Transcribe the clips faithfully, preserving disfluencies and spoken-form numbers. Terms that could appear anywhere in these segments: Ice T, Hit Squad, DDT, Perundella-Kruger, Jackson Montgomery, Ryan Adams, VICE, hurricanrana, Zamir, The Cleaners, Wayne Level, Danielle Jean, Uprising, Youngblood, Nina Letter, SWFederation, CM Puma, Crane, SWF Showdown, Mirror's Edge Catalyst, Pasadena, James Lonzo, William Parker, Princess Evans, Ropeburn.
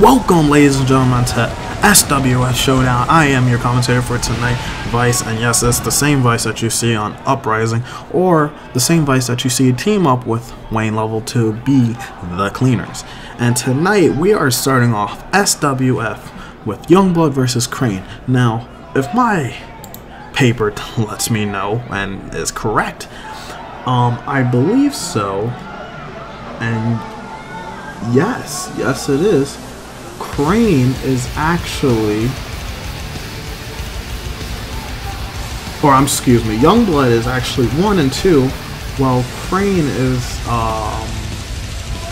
Welcome, ladies and gentlemen, to S W F Showdown. I am your commentator for tonight, Vice, and yes, it's the same Vice that you see on Uprising, or the same Vice that you see team up with Wayne Level to be The Cleaners. And tonight, we are starting off S W F with Youngblood versus Crane. Now, if my paper lets me know and is correct, um, I believe so, and yes, yes it is. Crane is actually, or I'm, excuse me, Youngblood is actually one and two, while Crane is, um,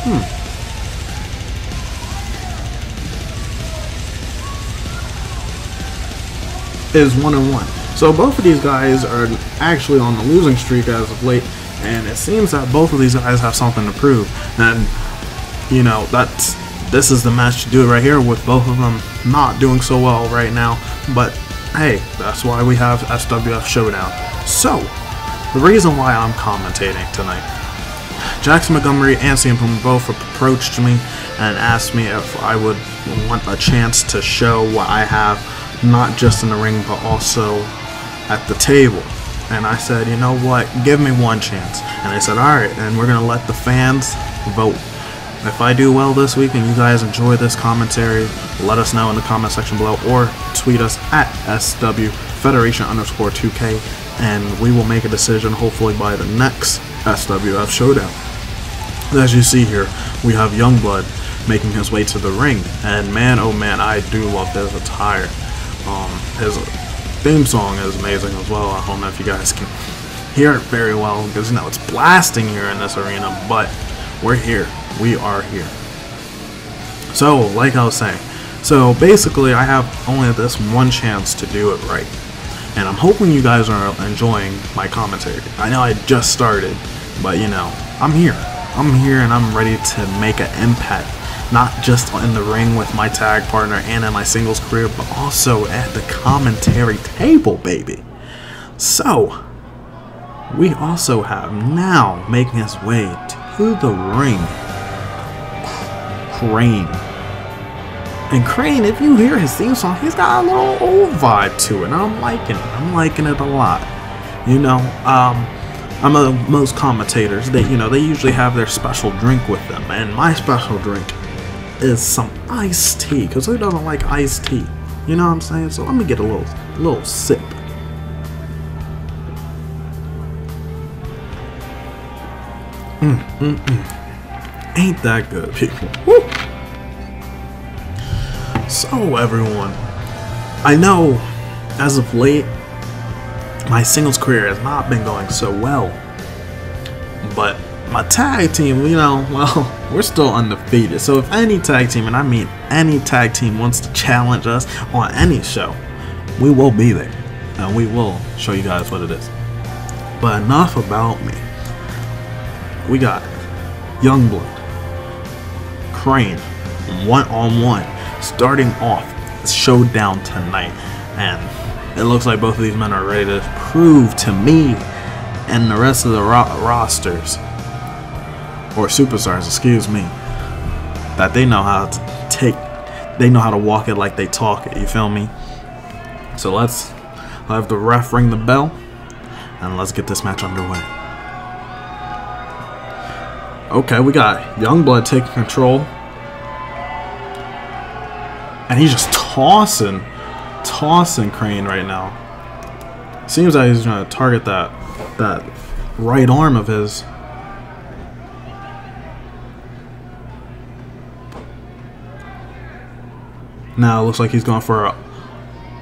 hmm, is one and one. So both of these guys are actually on the losing streak as of late, and it seems that both of these guys have something to prove. And you know, that's, this is the match to do it right here, with both of them not doing so well right now. But hey, that's why we have S W F Showdown. So, the reason why I'm commentating tonight. Jackson Montgomery and C M Puma both approached me and asked me if I would want a chance to show what I have, not just in the ring, but also at the table. And I said, you know what, give me one chance. And they said, alright, and we're going to let the fans vote. If I do well this week and you guys enjoy this commentary, let us know in the comment section below, or tweet us at S W Federation underscore two K, and we will make a decision hopefully by the next S W F Showdown. As you see here, we have Youngblood making his way to the ring, and man oh man, I do love his attire. Um, his theme song is amazing as well. I don't know if you guys can hear it very well because you know it's blasting here in this arena, but we're here. We are here. So, like I was saying, so basically I have only this one chance to do it right. And I'm hoping you guys are enjoying my commentary. I know I just started, but you know, I'm here. I'm here and I'm ready to make an impact. Not just in the ring with my tag partner and in my singles career, but also at the commentary table, baby. So, we also have now making his way to the ring, Crane. And Crane, if you hear his theme song, he's got a little old vibe to it, and I'm liking it. I'm liking it a lot. You know, um, I'm a, most commentators, they, you know, they usually have their special drink with them, and my special drink is some iced tea, because who doesn't like iced tea? You know what I'm saying? So let me get a little, little sip. Mm, mm, mm. Ain't that good, people. Woo! So, everyone, I know as of late my singles career has not been going so well, but my tag team, you know, well, we're still undefeated. So if any tag team, and I mean any tag team, wants to challenge us on any show, we will be there and we will show you guys what it is. But enough about me. We got Youngblood, Crane, one-on-one, starting off Showdown tonight, and it looks like both of these men are ready to prove to me and the rest of the ro rosters, or superstars, excuse me, that they know how to take, they know how to walk it like they talk it, you feel me? So let's I'll have the ref ring the bell, and let's get this match underway. Okay, we got Youngblood taking control. And he's just tossing, tossing Crane right now. Seems like he's going to target that, that right arm of his. Now it looks like he's going for a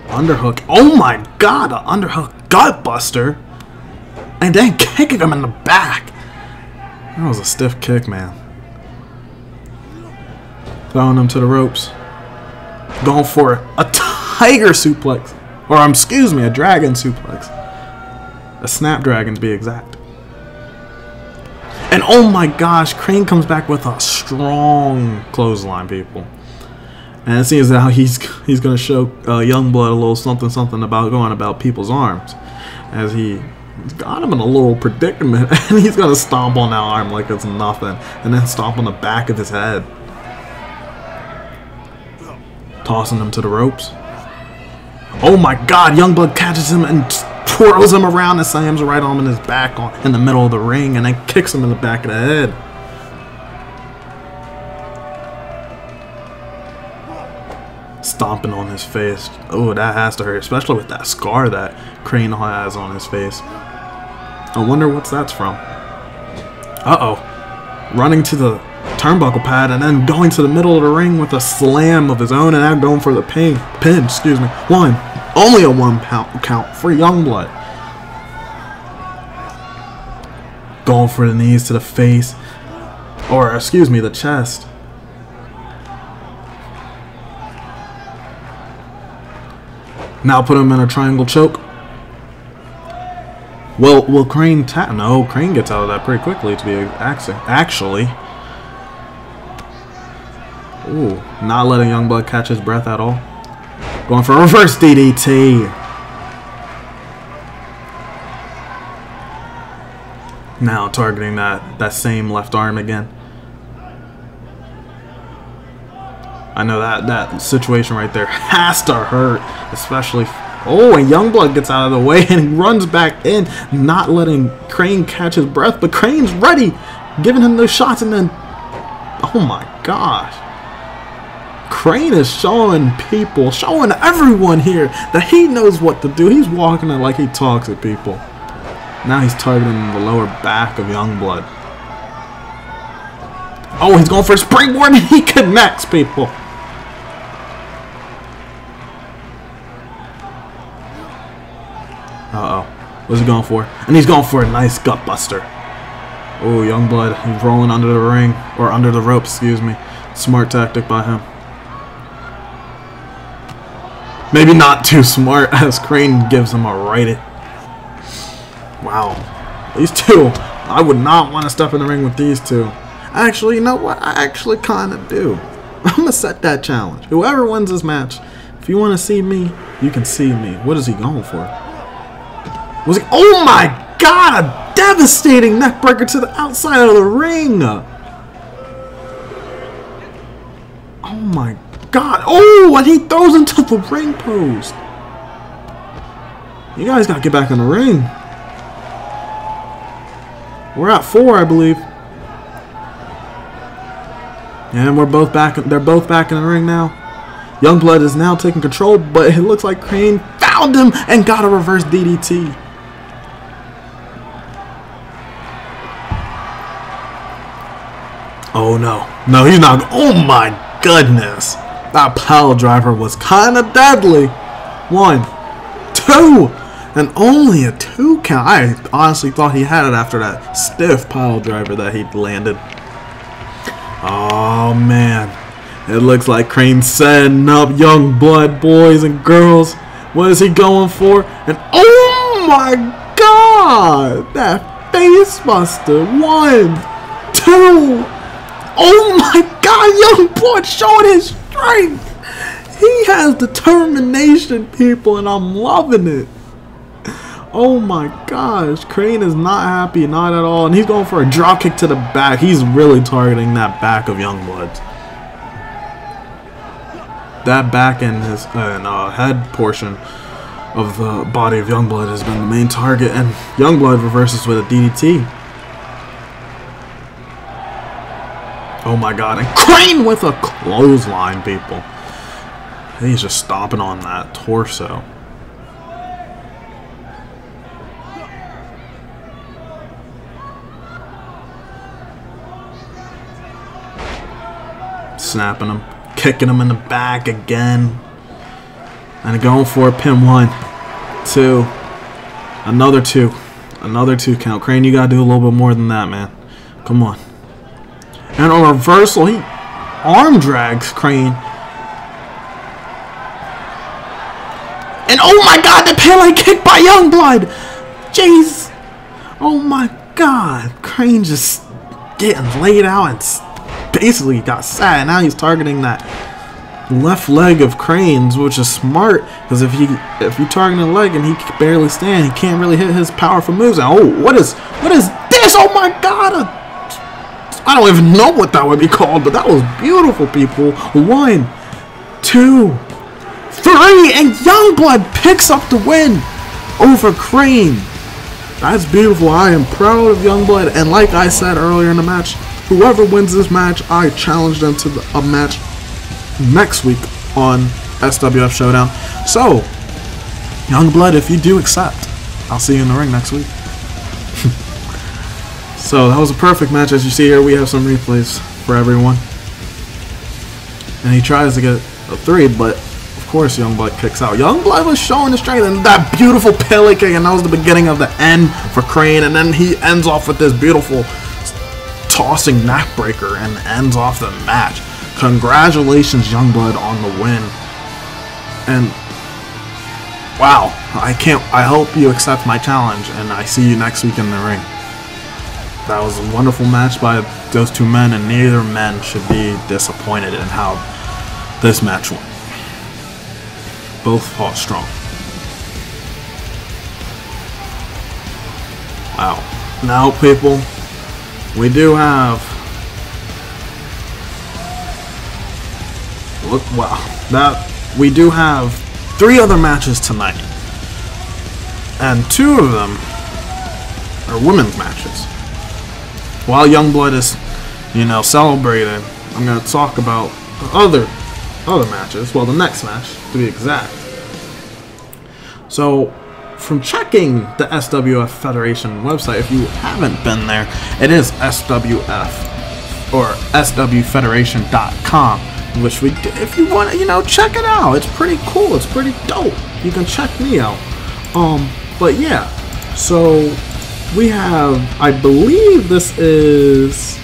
underhook. Oh my god, an underhook gut buster. And then kicking him in the back. That was a stiff kick, man. Throwing him to the ropes. Going for a tiger suplex. Or, um, excuse me, a dragon suplex. A snapdragon, to be exact. And oh my gosh, Crane comes back with a strong clothesline, people. And it seems how he's, he's going to show uh, Youngblood a little something, something about going about people's arms. As he... He's got him in a little predicament, and he's gonna stomp on that arm like it's nothing, and then stomp on the back of his head. tossing him to the ropes. Oh my God, Youngblood catches him and twirls him around and slams right on him in his back on, in the middle of the ring, and then kicks him in the back of the head. Stomping on his face. Oh, that has to hurt, especially with that scar that Crane has on his face. I wonder what that's from. Uh-oh. Running to the turnbuckle pad and then going to the middle of the ring with a slam of his own, and now going for the pin, pin, excuse me. One. Only a one pound count for Youngblood. Going for the knees to the face. Or, excuse me, the chest. Now put him in a triangle choke. Well, will Crane tap? No, Crane gets out of that pretty quickly, to be actually. Ooh, not letting Youngblood catch his breath at all. Going for a reverse D D T. Now targeting that, that same left arm again. I know that, that situation right there has to hurt, especially... Oh, and Youngblood gets out of the way and runs back in, not letting Crane catch his breath, but Crane's ready, giving him those shots, and then, oh my gosh. Crane is showing people, showing everyone here that he knows what to do. He's walking it like he talks at people. Now he's targeting the lower back of Youngblood. Oh, he's going for a springboard, and he connects, people. What's he going for? And he's going for a nice gut buster. Oh, Youngblood, he's rolling under the ring, or under the rope, excuse me. Smart tactic by him. Maybe not too smart, as Crane gives him a righty. Wow. These two, I would not want to step in the ring with these two. Actually, you know what? I actually kind of do. I'm going to set that challenge. Whoever wins this match, if you want to see me, you can see me. What is he going for? Was he, oh my God, a devastating neckbreaker to the outside of the ring. Oh my God. Oh, and he throws into the ring post. You guys gotta get back in the ring. We're at four, I believe. And we're both back, they're both back in the ring now. Youngblood is now taking control, but it looks like Crane found him and got a reverse D D T. Oh no. No, he's not. Oh my goodness. That pile driver was kind of deadly. One, two, and only a two count. I honestly thought he had it after that stiff pile driver that he landed. Oh man. It looks like Crane's setting up Youngblood, boys and girls. What is he going for? And oh my God! That face buster. One, two. Oh my God, Youngblood showing his strength. He has determination, people, and I'm loving it. Oh my gosh, Crane is not happy, not at all, and he's going for a drop kick to the back. He's really targeting that back of Youngblood. That back and his uh, and, uh, head portion of the body of Youngblood has been the main target, and Youngblood reverses with a D D T. Oh my God, and Crane with a clothesline, people. He's just stomping on that torso. Snapping him. Kicking him in the back again. And going for a pin. One, two, another two. Another two count. Crane, you gotta do a little bit more than that, man. Come on. And a reversal. He arm drags Crane. And oh my God, the Pele kick by Youngblood! Jeez! Oh my God. Crane just getting laid out and basically got sad. Now he's targeting that left leg of Crane's, which is smart, because if he if you target a leg and he can barely stand, he can't really hit his powerful moves. And oh, what is what is this? Oh my God! A, I don't even know what that would be called, but that was beautiful, people. One, two, three, and Youngblood picks up the win over Crane. That's beautiful. I am proud of Youngblood, and like I said earlier in the match, whoever wins this match, I challenge them to the, a match next week on S W F Showdown. So, Youngblood, if you do accept, I'll see you in the ring next week. So, that was a perfect match. As you see here, we have some replays for everyone. And he tries to get a three, but of course Youngblood kicks out. Youngblood was showing the strength, and that beautiful Pele kick, and that was the beginning of the end for Crane. And then he ends off with this beautiful tossing neckbreaker and ends off the match. Congratulations, Youngblood, on the win. And wow, I can't. I hope you accept my challenge, and I see you next week in the ring. That was a wonderful match by those two men, and neither man should be disappointed in how this match went. Both fought strong. Wow. Now, people, we do have... Look, wow. That, we do have three other matches tonight. And two of them are women's matches. While Youngblood is, you know, celebrating, I'm going to talk about other other matches. Well, the next match, to be exact. So, from checking the S W F Federation website, if you haven't been there, it is S W F or S W Federation dot com, which we, if you want to, you know, check it out. It's pretty cool. It's pretty dope. You can check me out. Um, but yeah, so... We have, I believe this is...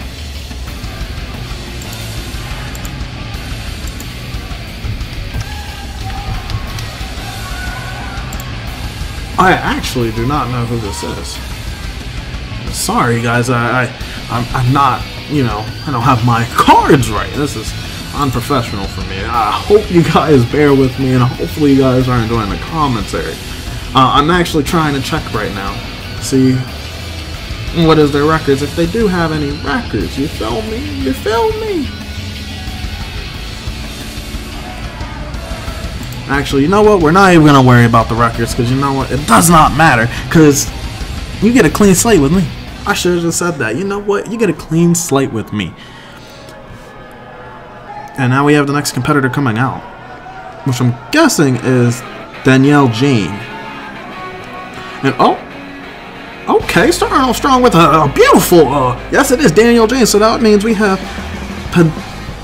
I actually do not know who this is. Sorry guys, I, I, I'm, I'm not, you know, I don't have my cards right. This is unprofessional for me. I hope you guys bear with me, and hopefully you guys are enjoying the commentary. Uh, I'm actually trying to check right now. See what is their records, if they do have any records. You feel me? You feel me? Actually, you know what? We're not even gonna worry about the records, because you know what? It does not matter, because you get a clean slate with me. I should have just said that. You know what? You get a clean slate with me. And now we have the next competitor coming out, which I'm guessing is Danielle Jean. And oh, okay, starting off strong with a, a beautiful, uh, yes it is, Danielle Jean. So that means we have P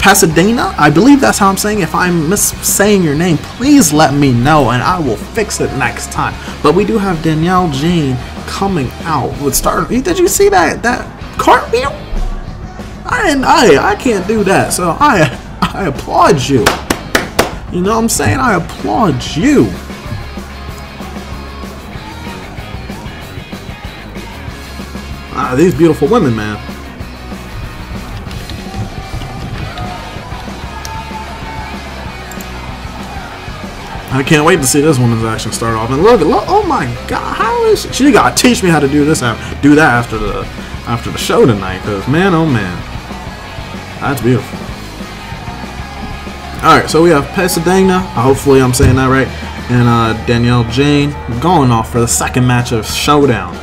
Pasadena, I believe that's how I'm saying. If I'm mis-saying your name, please let me know and I will fix it next time. But we do have Danielle Jean coming out with starting. Did you see that, that cartwheel? I didn't, I, I can't do that, so I, I applaud you. You know what I'm saying? I applaud you. Ah, these beautiful women, man. I can't wait to see this woman's action start off. And look, look, oh my God, how is she? She gotta teach me how to do this, do that after the, after the show tonight. Cause man, oh man, that's beautiful. All right, so we have Pasadena. Hopefully, I'm saying that right. And uh, Danielle Jean going off for the second match of Showdown.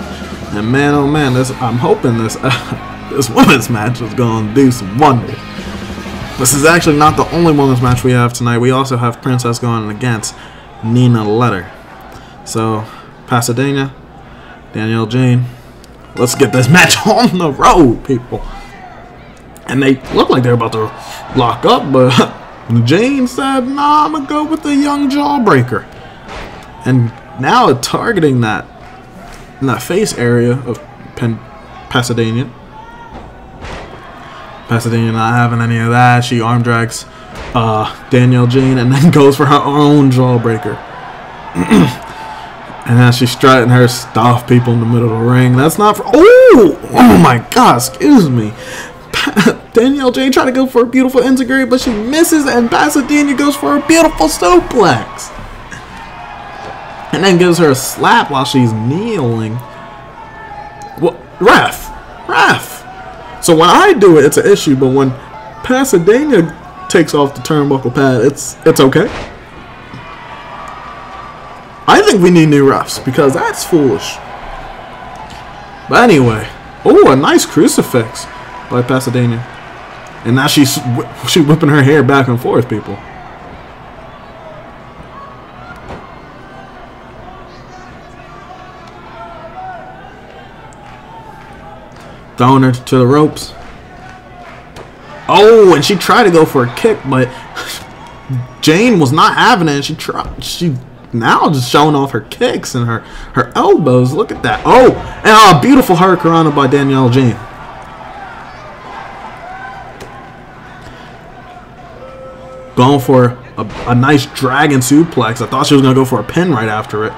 And man, oh man, this, I'm hoping this uh, this women's match is going to do some wonders. This is actually not the only women's match we have tonight. We also have Princess going against Nina Letter. So, Pasadena, Danielle Jean. Let's get this match on the road, people. And they look like they're about to lock up, but Jean said, nah, I'm going to go with the young jawbreaker. And now targeting that. In that face area of Pen Pasadena. Pasadena not having any of that. She arm drags uh, Danielle Jean and then goes for her own jawbreaker. And now she's strutting her stuff, people, in the middle of the ring. That's not for... Oh! Oh my God, excuse me. Pa Danielle Jean tried to go for a beautiful integrate, but she misses, and Pasadena goes for a beautiful suplex. And then gives her a slap while she's kneeling. Well, ref, ref. So when I do it, it's an issue. But when Pasadena takes off the turnbuckle pad. It's it's okay. I think we need new refs because that's foolish. But anyway, oh, a nice crucifix by Pasadena, and now she's she whipping her hair back and forth, people. Throwing her to the ropes. Oh, and she tried to go for a kick, but Jane was not having it. She tried. She now just showing off her kicks and her her elbows. Look at that. Oh, and a beautiful hurricanrana by Danielle Jean. Going for a, a nice dragon suplex. I thought she was gonna go for a pin right after it.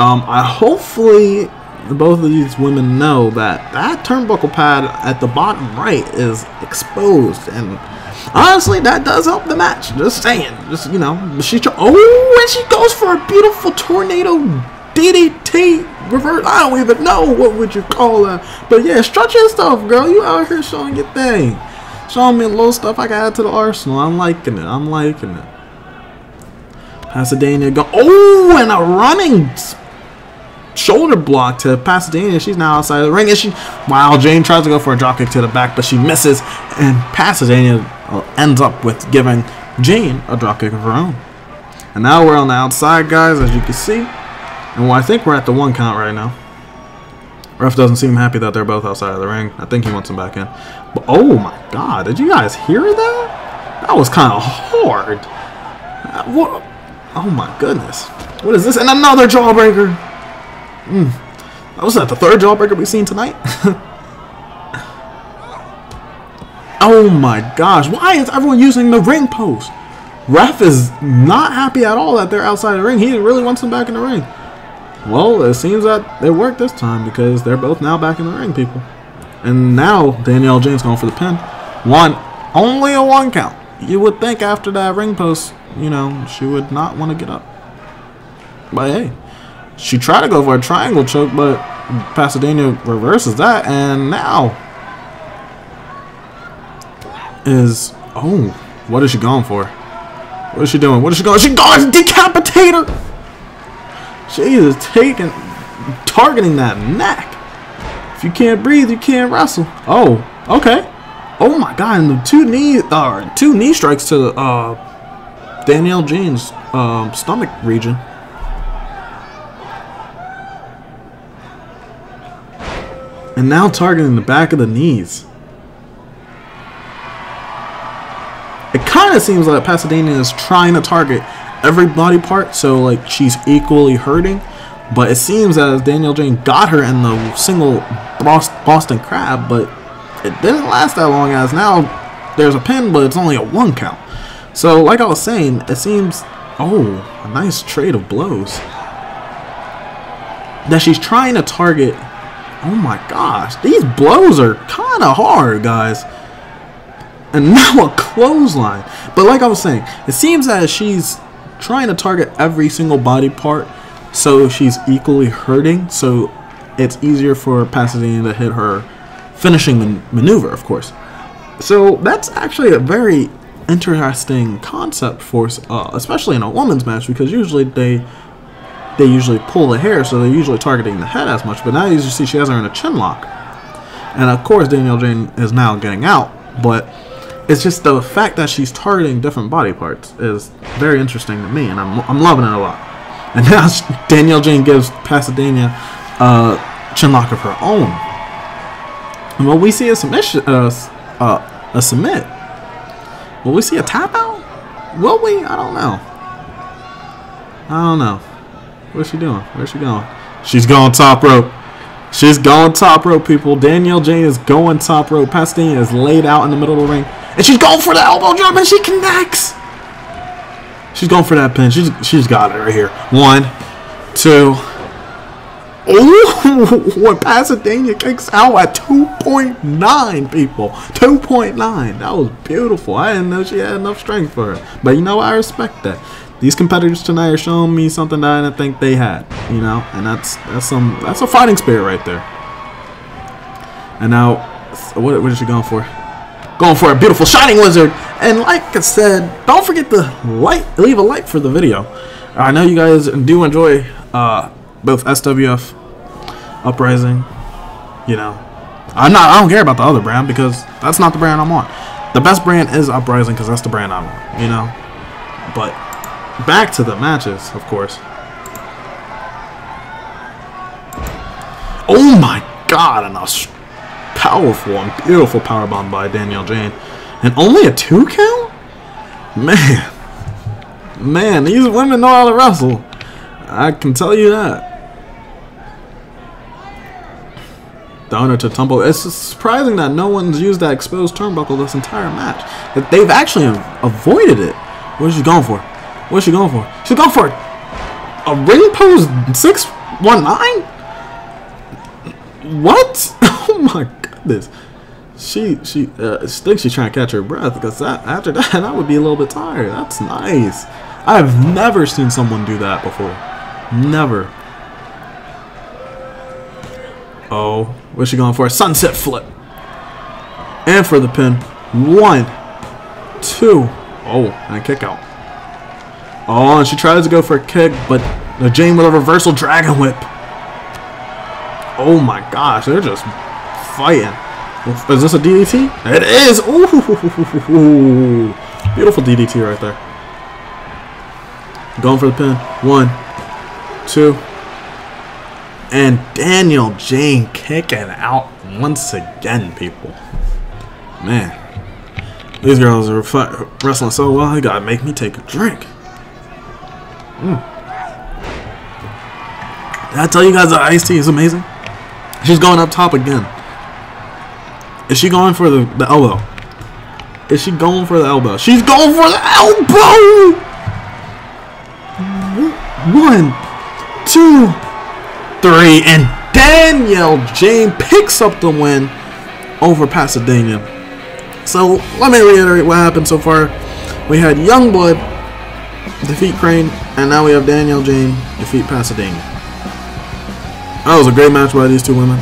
Um, I hopefully. Both of these women know that that turnbuckle pad at the bottom right is exposed, and honestly, that does help the match. Just saying, just you know, she oh, and she goes for a beautiful tornado D D T reverse. I don't even know what would you call that, but yeah, stretch your stuff, girl. You out here showing your thing, showing me a little stuff I got to the arsenal. I'm liking it. I'm liking it. Pasadena go. Oh, and a running shoulder block to Pasadena. She's now outside of the ring, and she wow Jane tries to go for a dropkick to the back, but she misses, and Pasadena ends up with giving Jane a dropkick of her own. And now we're on the outside, guys, as you can see, and well, I think we're at the one count right now. Ref doesn't seem happy that they're both outside of the ring. I think he wants them back in, but oh my god, did you guys hear that? That was kind of hard. Uh, what? Oh my goodness, what is this? And another jawbreaker. Mm. That was that the third jawbreaker we've seen tonight? Oh my gosh, why is everyone using the ring post? Ref is not happy at all that they're outside the ring. He really wants them back in the ring. Well, it seems that it worked this time because they're both now back in the ring, people. And now Danielle Jean's going for the pin. One, only a one count. You would think after that ring post, you know, she would not want to get up. But hey. She tried to go for a triangle choke, but Pasadena reverses that, and now is oh, what is she going for? What is she doing? What is she going? She going decapitator. She is taking, targeting that neck. If you can't breathe, you can't wrestle. Oh, okay. Oh my God! And the two knee, uh, two knee strikes to the uh, Danielle Jean's uh, stomach region. And now targeting the back of the knees. It kind of seems like Pasadena is trying to target every body part, so like she's equally hurting. But it seems as Danielle Jean got her in the single Boston Crab, but it didn't last that long, as now there's a pin, but it's only a one count. So like I was saying, it seems, oh, a nice trade of blows. That she's trying to target. Oh my gosh, these blows are kind of hard, guys. And now a clothesline. But like I was saying, it seems that she's trying to target every single body part, so she's equally hurting, so it's easier for Pasadena to hit her finishing man maneuver, of course. So that's actually a very interesting concept for us, uh, especially in a women's match, because usually they... They usually pull the hair, so they're usually targeting the head as much. But now you see she has her in a chin lock. And of course, Danielle Jean is now getting out. But it's just the fact that she's targeting different body parts is very interesting to me. And I'm, I'm loving it a lot. And now Danielle Jean gives Pasadena a chin lock of her own. And what we see is submission, uh, uh, a submit. Will we see a tap out? Will we? I don't know. I don't know. What's she doing? Where's she going? She's going top rope. She's going top rope, people. Danielle Jean is going top rope. Pasadena is laid out in the middle of the ring. And she's going for the elbow drop, and she connects. She's going for that pin. She's, she's got it right here. One, two. Oh, when Pasadena kicks out at two point nine, people. two point nine. That was beautiful. I didn't know she had enough strength for her. But you know, I respect that. These competitors tonight are showing me something that I didn't think they had, you know, and that's that's some that's a fighting spirit right there. And now, what what is she going for? going for a beautiful Shining Wizard. And like I said, don't forget to like, leave a like for the video. I know you guys do enjoy uh, both S W F, Uprising, you know. I'm not, I don't care about the other brand because that's not the brand I'm on. The best brand is Uprising because that's the brand I'm on, you know. But back to the matches, of course. Oh my god, and a powerful and beautiful powerbomb by Danielle Jean. And only a two count? Man. Man, these women know how to wrestle. I can tell you that. Downer to tumble. It's surprising that no one's used that exposed turnbuckle this entire match. That they've actually avoided it. What is she going for? What is she going for? She's going for a ring pose six one nine? What? Oh my goodness. She she uh, thinks she's trying to catch her breath because that after that I would be a little bit tired. That's nice. I've never seen someone do that before. Never. Oh, what's she going for? A sunset flip. And for the pin. One, two. Oh, and a kick out. Oh, and she tries to go for a kick, but Jane with a reversal dragon whip. Oh my gosh, they're just fighting. Is this a D D T? It is! Ooh! Beautiful D D T right there. Going for the pin. One, two. And Danielle Jean kicking out once again, people. Man. These girls are wrestling so well, they gotta make me take a drink. Mm. Did I tell you guys that Ice T is amazing? She's going up top again. Is she going for the, the elbow? Is she going for the elbow? She's going for the elbow! One, two, three, and Danielle Jean picks up the win over Pasadena. So, let me reiterate what happened so far. We had Youngblood defeat Crane, and now we have Danielle Jean defeat Pasadena. That was a great match by these two women.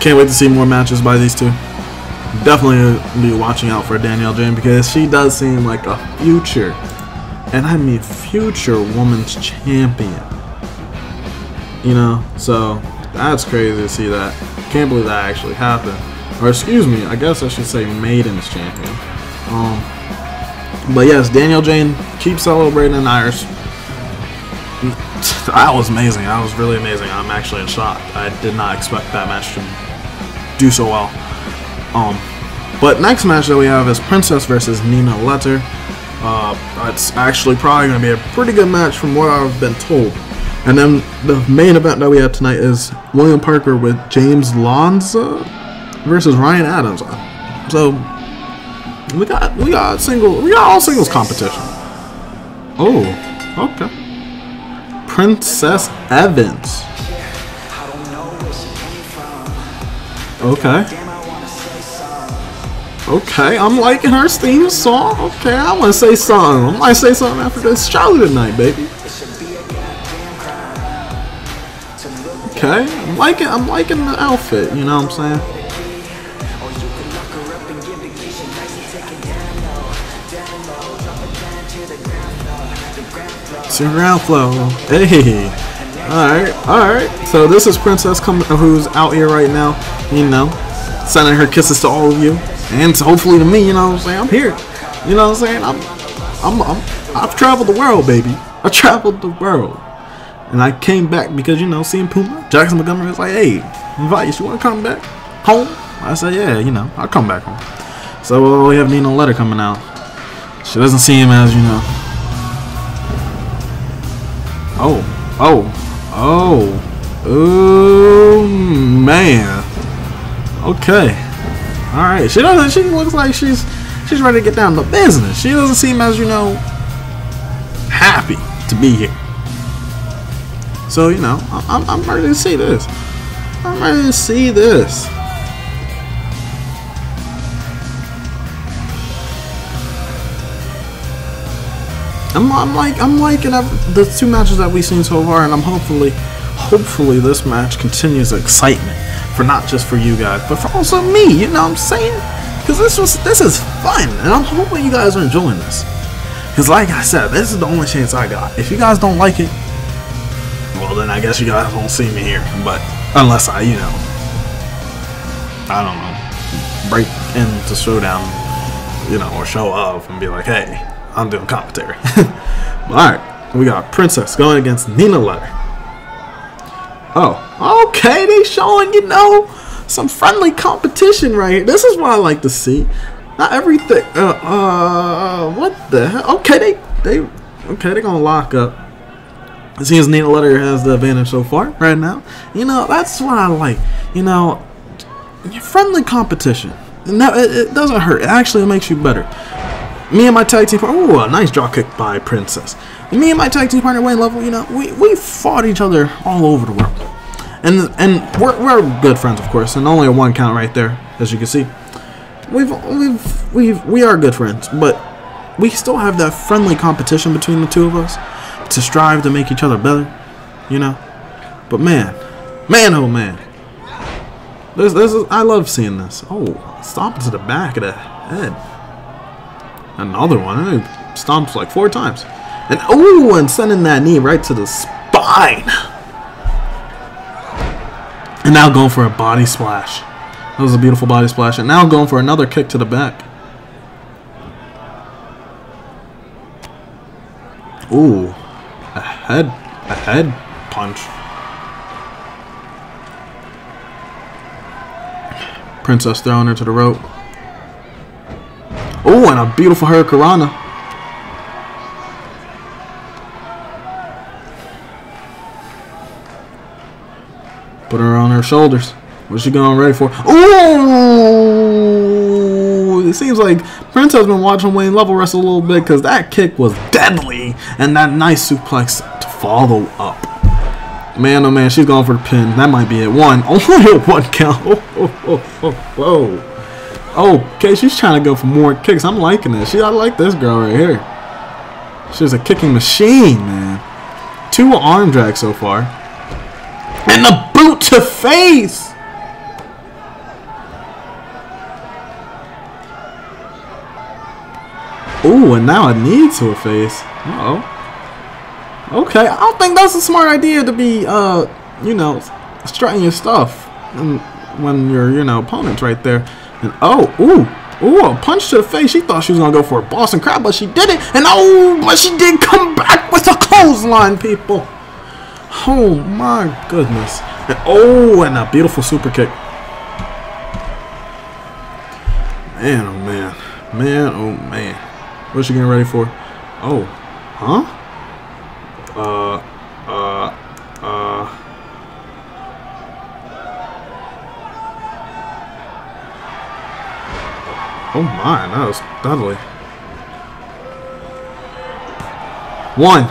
Can't wait to see more matches by these two. Definitely be watching out for Danielle Jean because she does seem like a future, and I mean future women's champion. You know, so that's crazy to see that. Can't believe that actually happened. Or excuse me, I guess I should say maidens champion. Um, but yes, Danielle Jean, keep celebrating in Irish. That was amazing. That was really amazing. I'm actually in shock. I did not expect that match to do so well. Um, but next match that we have is Princess versus Nina Letter. Uh, it's actually probably going to be a pretty good match from what I've been told. And then the main event that we have tonight is William Parker with James Lonzo versus Ryan Adams. So we got we got single we got all singles competition. Oh, okay. Princess Evans. Okay. Okay, I'm liking her theme song. Okay, I want to say something. I might say something after this show tonight, baby. Okay, I'm liking, I'm liking the outfit, you know what I'm saying? To ground flow. Hey. Alright, alright. So this is Princess coming, who's out here right now, you know, sending her kisses to all of you. And hopefully to me, you know what I'm saying? I'm here. You know what I'm saying? I'm, I'm, I'm, I've traveled the world, baby. I traveled the world. And I came back because, you know, C M Puma, Jackson Montgomery was like, hey, invite you. You want to come back home? I said, yeah, you know, I'll come back home. So uh, we have Nina Letter coming out. She doesn't see him as, you know. Oh, oh, oh, oh, man. Okay. All right, she doesn't. She looks like she's she's ready to get down to business. She doesn't seem, as you know, happy to be here. So you know, I'm I'm ready to see this. I'm ready to see this. I'm I'm like I'm liking the two matches that we've seen so far, and I'm hopefully hopefully this match continues the excitement. For not just for you guys, but for also me, you know what I'm saying? because this was this is fun, and I'm hoping you guys are enjoying this. Because like I said, this is the only chance I got. If you guys don't like it, well then I guess you guys won't see me here. But unless I, you know, I don't know, break into Showdown, you know, or show up and be like, hey, I'm doing commentary. All right, we got Princess going against Nina Letter. Oh, okay, they showing, you know, some friendly competition right here. This is what I like to see. Not everything. Uh, uh, what the hell? Okay, they, they, okay, they're gonna lock up. It seems Nina Letter has the advantage so far right now. You know, that's what I like. You know, friendly competition. No, it, it doesn't hurt. It actually makes you better. Me and my tag team partner. Ooh, a nice drop kick by Princess. Me and my tag team partner, Wayne Level. You know, we we fought each other all over the world, and and we're we're good friends, of course. And only a one count right there, as you can see. We've we've we've we are good friends, but we still have that friendly competition between the two of us to strive to make each other better, you know. But man, man, oh man, this this is, I love seeing this. Oh, stomp to the back of the head. Another one. It stomps like four times, and oh, and sending that knee right to the spine, and now going for a body splash. That was a beautiful body splash, and now going for another kick to the back. Ooh, a head, a head punch. Princess throwing her to the rope. Ooh, and a beautiful hurricanrana. Put her on her shoulders. What's she going ready for? Ooh! It seems like Prince has been watching Wayne Level wrestle a little bit, because that kick was deadly, and that nice suplex to follow up. Man, oh man, she's going for the pin. That might be it. One. Only a one count. Oh, oh, oh, oh, whoa. Oh, okay, she's trying to go for more kicks. I'm liking this. She, I like this girl right here. She's a kicking machine, man. Two arm drags so far. And the boot to face! Ooh, and now I need to a face. Uh oh. Okay, I don't think that's a smart idea to be, uh, you know, strutting your stuff when your, you know, opponent's right there. And oh, ooh, ooh, a punch to the face. She thought she was gonna go for a Boston Crab, but she didn't. And oh, but she did come back with a clothesline, people. Oh my goodness. And oh, and a beautiful super kick. Man, oh man, man, oh man. What's she getting ready for? Oh, huh? Uh, uh, uh. Oh my, that was deadly. One,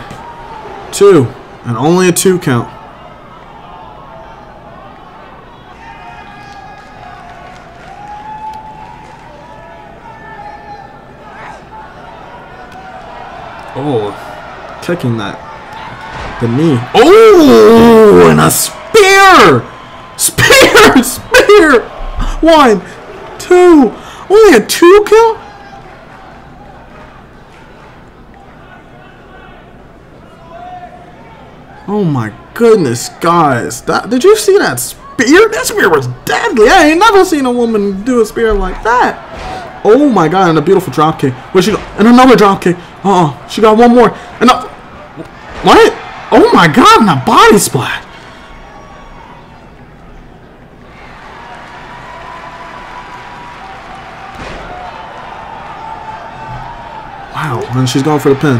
two, and only a two count. Oh, kicking that, the knee. Oh, and a spear, spear, spear. One, two, only a two kill. Oh my goodness, guys! That, did you see that spear? That spear was deadly. I ain't never seen a woman do a spear like that. Oh my god, and a beautiful drop kick. Where'd she go? And another drop kick. Uh oh, she got one more. And a, what? Oh my god, and a body splat. Wow, and she's going for the pin.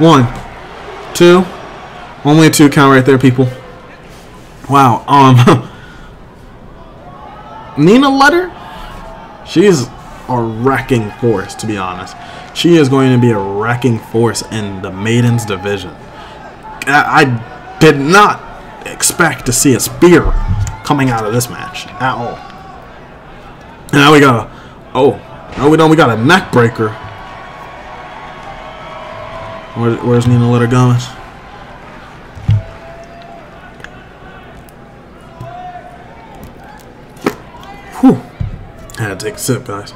One, two, only a two count right there, people. Wow, um, Nina Letter, she's a wrecking force, to be honest. She is going to be a wrecking force in the Maidens division. I, I did not expect to see a spear coming out of this match at all. And now we got a, oh, no we don't, we got a neck breaker. Where, where's Nina Letter going? Whew. I had to take a sip, guys.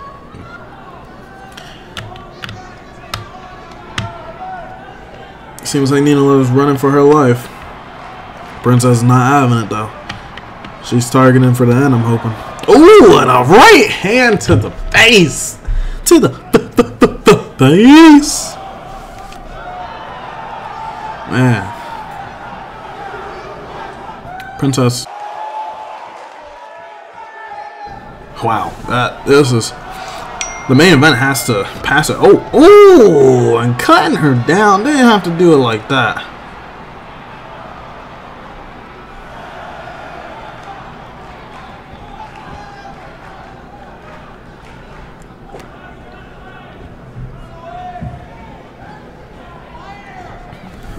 Seems like Nina was running for her life. Princess is not having it, though. She's targeting for the end, I'm hoping. Ooh, and a right hand to the face. To the face. Man. Princess. Wow, that this is the main event has to pass it. Oh, oh, and cutting her down. They didn't have to do it like that.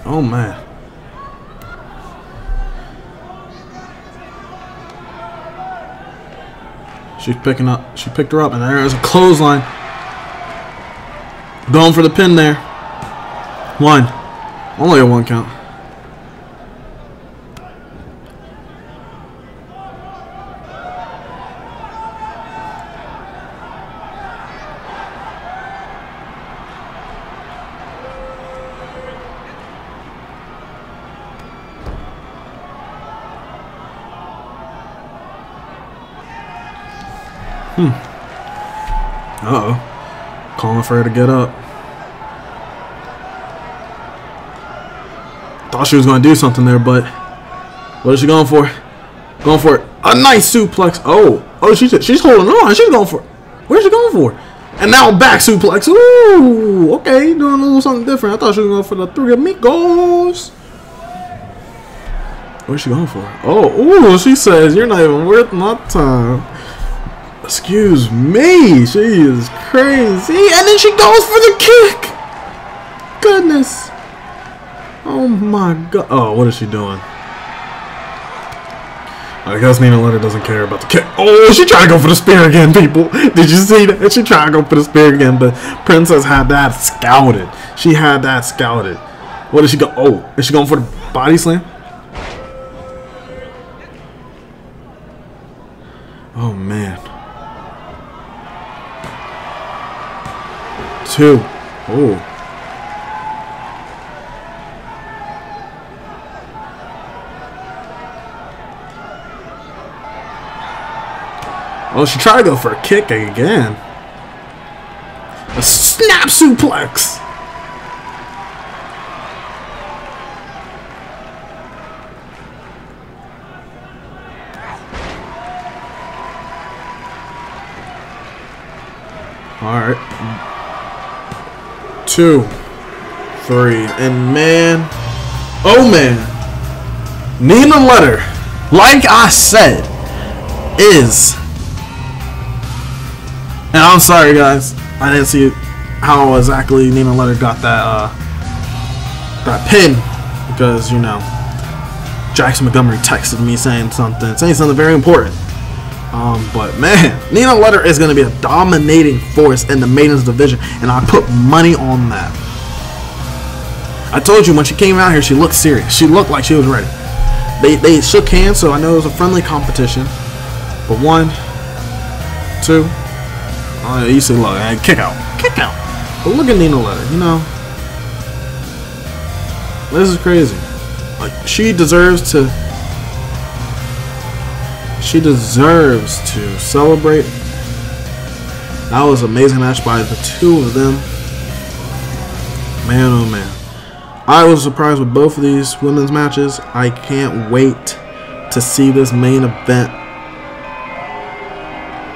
Oh man. She's picking up. She picked her up, and there is a clothesline. Going for the pin there. One. Only a one count. Hmm. Uh-oh. Calling for her to get up. Thought she was going to do something there, but what is she going for? Going for it. A nice suplex. Oh. Oh, she's, she's holding on. She's going for it. Where's she going for? And now back suplex. Ooh. Okay. Doing a little something different. I thought she was going for the three amigos. Where's she going for? Oh. Ooh. She says, you're not even worth my time. Excuse me, she is crazy. And then she goes for the kick. Goodness. Oh my god. Oh, what is she doing? I guess Nina Letter doesn't care about the kick. Oh, she tried to go for the spear again, people. Did you see that? She tried to go for the spear again, but Princess had that scouted. She had that scouted. What did she go? Oh, is she going for the body slam? Oh man. Two. Oh. Oh, she tried to go for a kick again. A snap suplex. All right. Two, three, and man, oh man, Nina Letter, like I said, is, and I'm sorry guys, I didn't see how exactly Nina Letter got that, uh, that pin, because, you know, Jackson Montgomery texted me saying something, saying something very important. Um, but man, Nina Letter is going to be a dominating force in the Maidens division, and I put money on that. I told you when she came out here, she looked serious. She looked like she was ready. They they shook hands, so I know it was a friendly competition. But one, two, oh, you see, look, and kick out, kick out. But look at Nina Letter, you know, this is crazy. Like she deserves to. She deserves to celebrate. That was an amazing match by the two of them. Man, oh man. I was surprised with both of these women's matches. I can't wait to see this main event.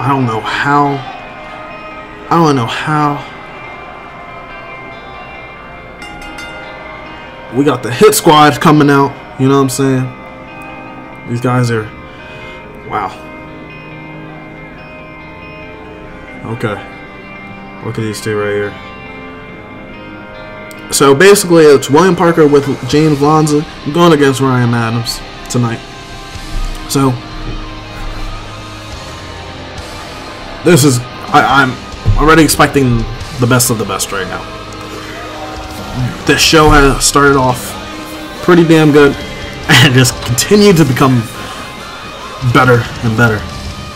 I don't know how. I don't know how. We got the Hit Squad coming out. You know what I'm saying? These guys are... Wow. Okay. Look at these two right here. So basically, it's William Parker with James Lonzo going against Ryan Adams tonight. So this is I, I'm already expecting the best of the best right now. This show has started off pretty damn good and just continued to become better and better,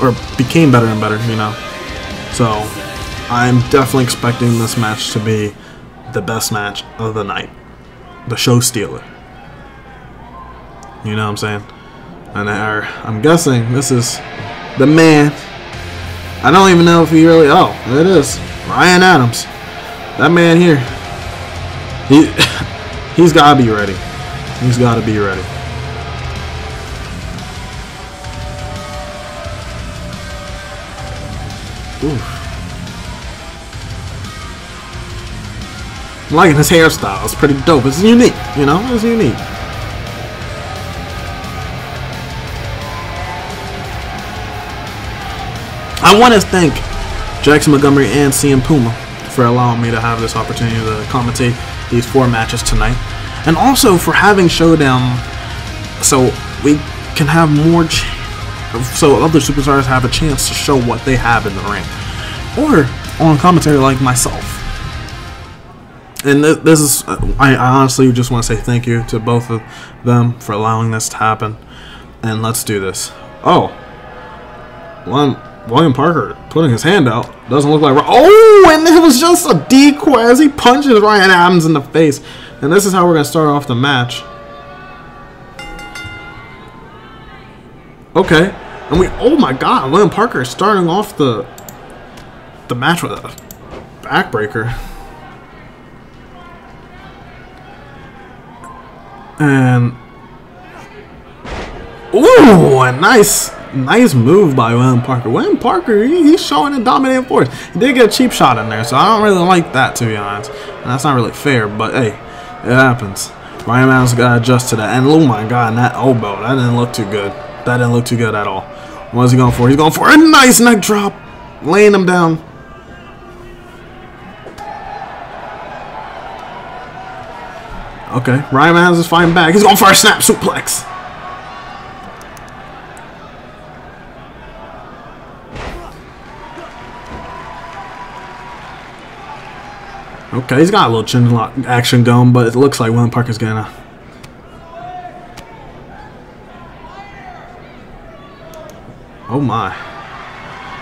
or became better and better, you know. So I'm definitely expecting this match to be the best match of the night. the show stealer. You know what I'm saying? And I, I'm guessing this is the man. I don't even know if he really... Oh, it is. Ryan Adams. That man here. He, he's got to be ready. He's got to be ready. Oof. I'm liking his hairstyle. It's pretty dope. It's unique. You know? It's unique. I want to thank Jackson Montgomery and C M Puma for allowing me to have this opportunity to commentate these four matches tonight, and also for having Showdown so we can have more, ch so other superstars have a chance to show what they have in the ring, or on commentary like myself. And th this is, I honestly just want to say thank you to both of them for allowing this to happen, and let's do this. Oh, one. William Parker putting his hand out. Doesn't look like... Oh, and it was just a decoy as he punches Ryan Adams in the face. And this is how we're going to start off the match. Okay. And we... Oh, my God. William Parker is starting off the, the match with a backbreaker. And... Ooh, a nice... Nice move by William Parker. William Parker, he, he's showing a dominating force. He did get a cheap shot in there, so I don't really like that, to be honest. And that's not really fair, but hey, it happens. Ryan Adams got to adjust to that. And oh my God, and that elbow, that didn't look too good. That didn't look too good at all. What is he going for? He's going for a nice neck drop, laying him down. Okay, Ryan Adams is fighting back. He's going for a snap suplex. Okay, he's got a little chin lock action going, but it looks like William Parker's gonna... Oh my.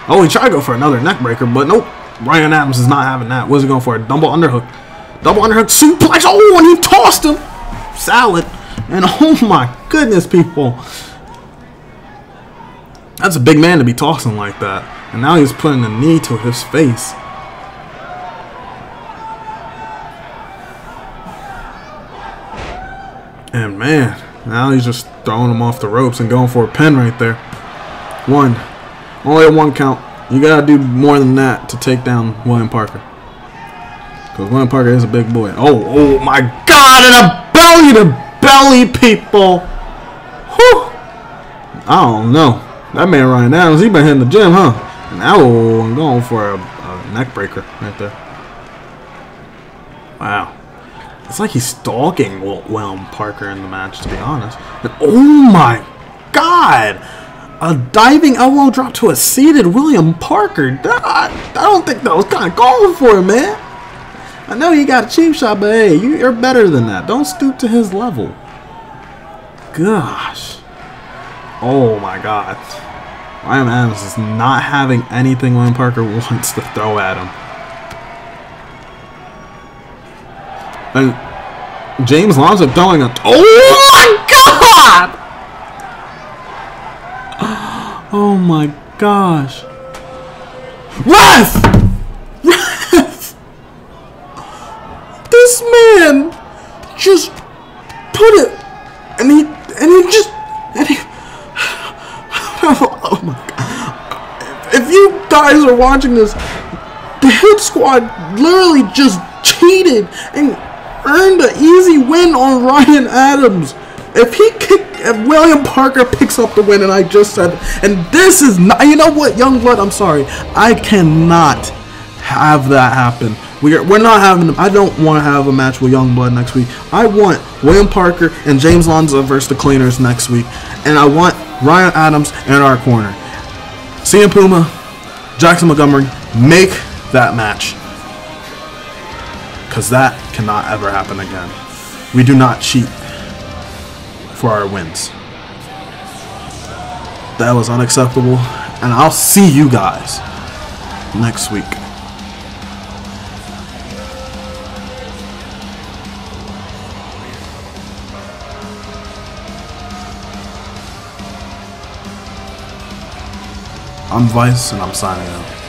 Oh, he tried to go for another neck breaker, but nope. Ryan Adams is not having that. What's he going for? A double underhook. Double underhook suplex. Oh, and he tossed him. Salad. And oh my goodness, people. That's a big man to be tossing like that. And now he's putting a knee to his face. And man, now he's just throwing him off the ropes and going for a pin right there. One. Only a one count. You got to do more than that to take down William Parker. Because William Parker is a big boy. Oh, oh my God. And a belly to belly, people. Whew. I don't know. That man Ryan Adams, he been hitting the gym, huh? And oh, I'm going for a, a neck breaker right there. Wow. It's like he's stalking William Parker in the match, to be honest. But oh my God! A diving elbow drop to a seated William Parker. I, I don't think that was kind of going for it, man. I know you got a cheap shot, but hey, you, you're better than that. Don't stoop to his level. Gosh. Oh my God. Ryan Adams is not having anything William Parker wants to throw at him. And James Lonzo throwing a... Oh my God! Oh my gosh. Ref! Ref! This man just put it... And he... And he just... And he, oh my God. If you guys are watching this, the Hit Squad literally just cheated and... earned an easy win on Ryan Adams. If he kick, if William Parker picks up the win, and I just said, and this is not, you know what, Youngblood, I'm sorry, I cannot have that happen. We're we're not having. I don't want to have a match with Youngblood next week. I want William Parker and James Lonzo versus the Cleaners next week, and I want Ryan Adams in our corner. C M Puma, Jackson Montgomery, make that match. Because that cannot ever happen again. We do not cheat for our wins. That was unacceptable. And I'll see you guys next week. I'm Vice, and I'm signing out.